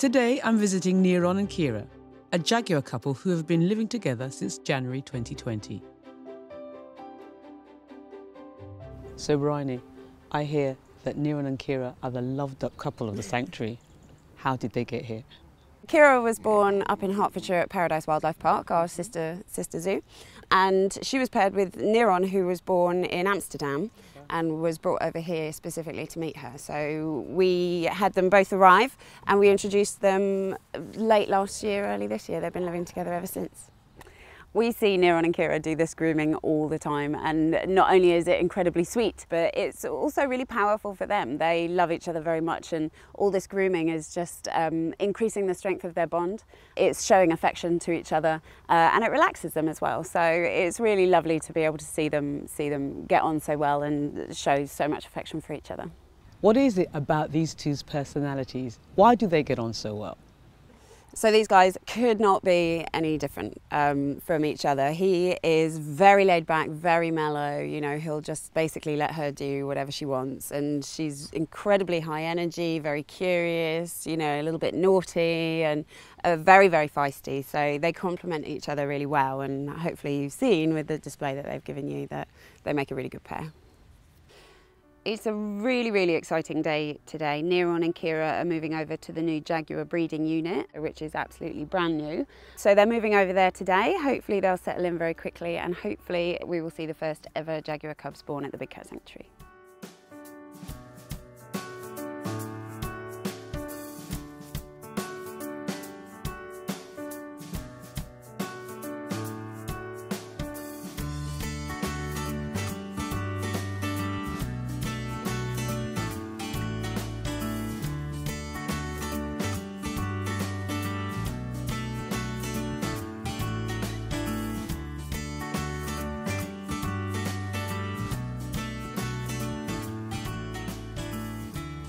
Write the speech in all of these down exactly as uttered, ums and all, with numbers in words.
Today I'm visiting Neron and Keira, a Jaguar couple who have been living together since January twenty twenty. So Bryony, I hear that Neron and Keira are the loved-up couple of the sanctuary. How did they get here? Keira was born up in Hertfordshire at Paradise Wildlife Park, our sister sister zoo, and she was paired with Neron, who was born in Amsterdam and was brought over here specifically to meet her. So we had them both arrive and we introduced them late last year, early this year. They've been living together ever since. We see Neron and Keira do this grooming all the time, and not only is it incredibly sweet, but it's also really powerful for them. They love each other very much, and all this grooming is just um, increasing the strength of their bond. It's showing affection to each other uh, and it relaxes them as well. So it's really lovely to be able to see them, see them get on so well and show so much affection for each other. What is it about these two's personalities? Why do they get on so well? So these guys could not be any different um, from each other. He is very laid back, very mellow. You know, he'll just basically let her do whatever she wants. And she's incredibly high energy, very curious, you know, a little bit naughty and uh, very, very feisty. So they complement each other really well. And hopefully you've seen with the display that they've given you that they make a really good pair. It's a really, really exciting day today. Neron and Keira are moving over to the new Jaguar breeding unit, which is absolutely brand new. So they're moving over there today. Hopefully they'll settle in very quickly, and hopefully we will see the first ever Jaguar cubs born at the Big Cat Sanctuary.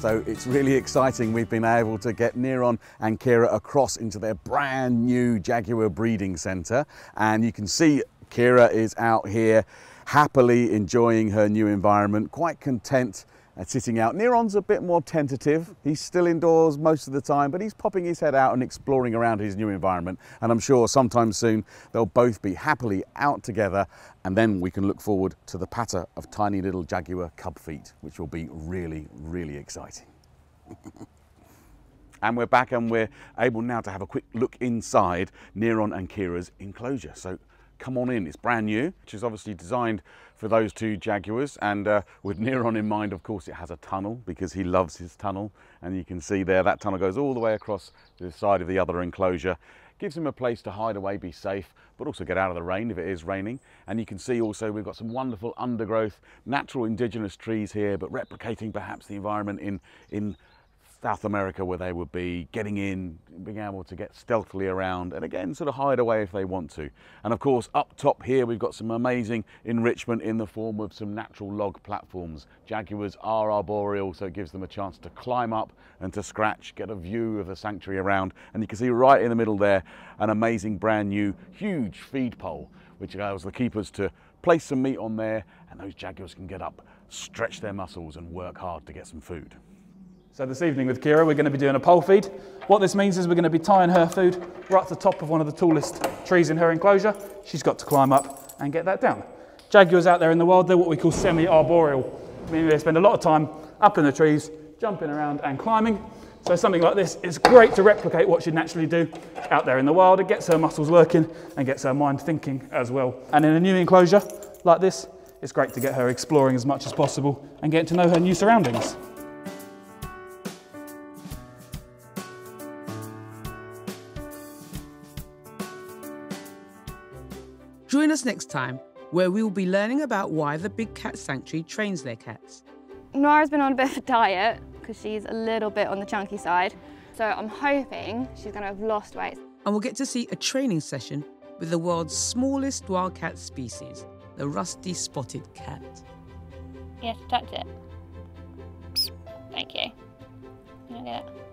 So it's really exciting we've been able to get Neron and Keira across into their brand new Jaguar breeding centre, and you can see Keira is out here happily enjoying her new environment, quite content at sitting out. Neron's a bit more tentative. He's still indoors most of the time, but he's popping his head out and exploring around his new environment, and I'm sure sometime soon they'll both be happily out together, and then we can look forward to the patter of tiny little Jaguar cub feet, which will be really, really exciting. And we're back, and we're able now to have a quick look inside Neron and Keira's enclosure. So come on in. It's brand new, which is obviously designed for those two Jaguars, and uh, with Neron in mind, of course, it has a tunnel because he loves his tunnel, and you can see there that tunnel goes all the way across the side of the other enclosure. Gives him a place to hide away, be safe, but also get out of the rain if it is raining. And you can see also we've got some wonderful undergrowth, natural indigenous trees here, but replicating perhaps the environment in in South America, where they would be getting in, being able to get stealthily around, and again sort of hide away if they want to. And of course up top here we've got some amazing enrichment in the form of some natural log platforms. Jaguars are arboreal, so it gives them a chance to climb up and to scratch, get a view of the sanctuary around, and you can see right in the middle there an amazing brand new huge feed pole, which allows the keepers to place some meat on there, and those jaguars can get up, stretch their muscles and work hard to get some food. So this evening with Keira, we're going to be doing a pole feed. What this means is we're going to be tying her food right to the top of one of the tallest trees in her enclosure. She's got to climb up and get that down. Jaguars out there in the wild, they're what we call semi-arboreal, meaning they spend a lot of time up in the trees, jumping around and climbing. So something like this is great to replicate what she'd naturally do out there in the wild. It gets her muscles working and gets her mind thinking as well. And in a new enclosure like this, it's great to get her exploring as much as possible and getting to know her new surroundings. Join us next time, where we will be learning about why the Big Cat Sanctuary trains their cats. Nora's been on a bit of a diet because she's a little bit on the chunky side, so I'm hoping she's going to have lost weight. And we'll get to see a training session with the world's smallest wildcat species, the rusty spotted cat. You have to touch it. Thank you. Can I get it?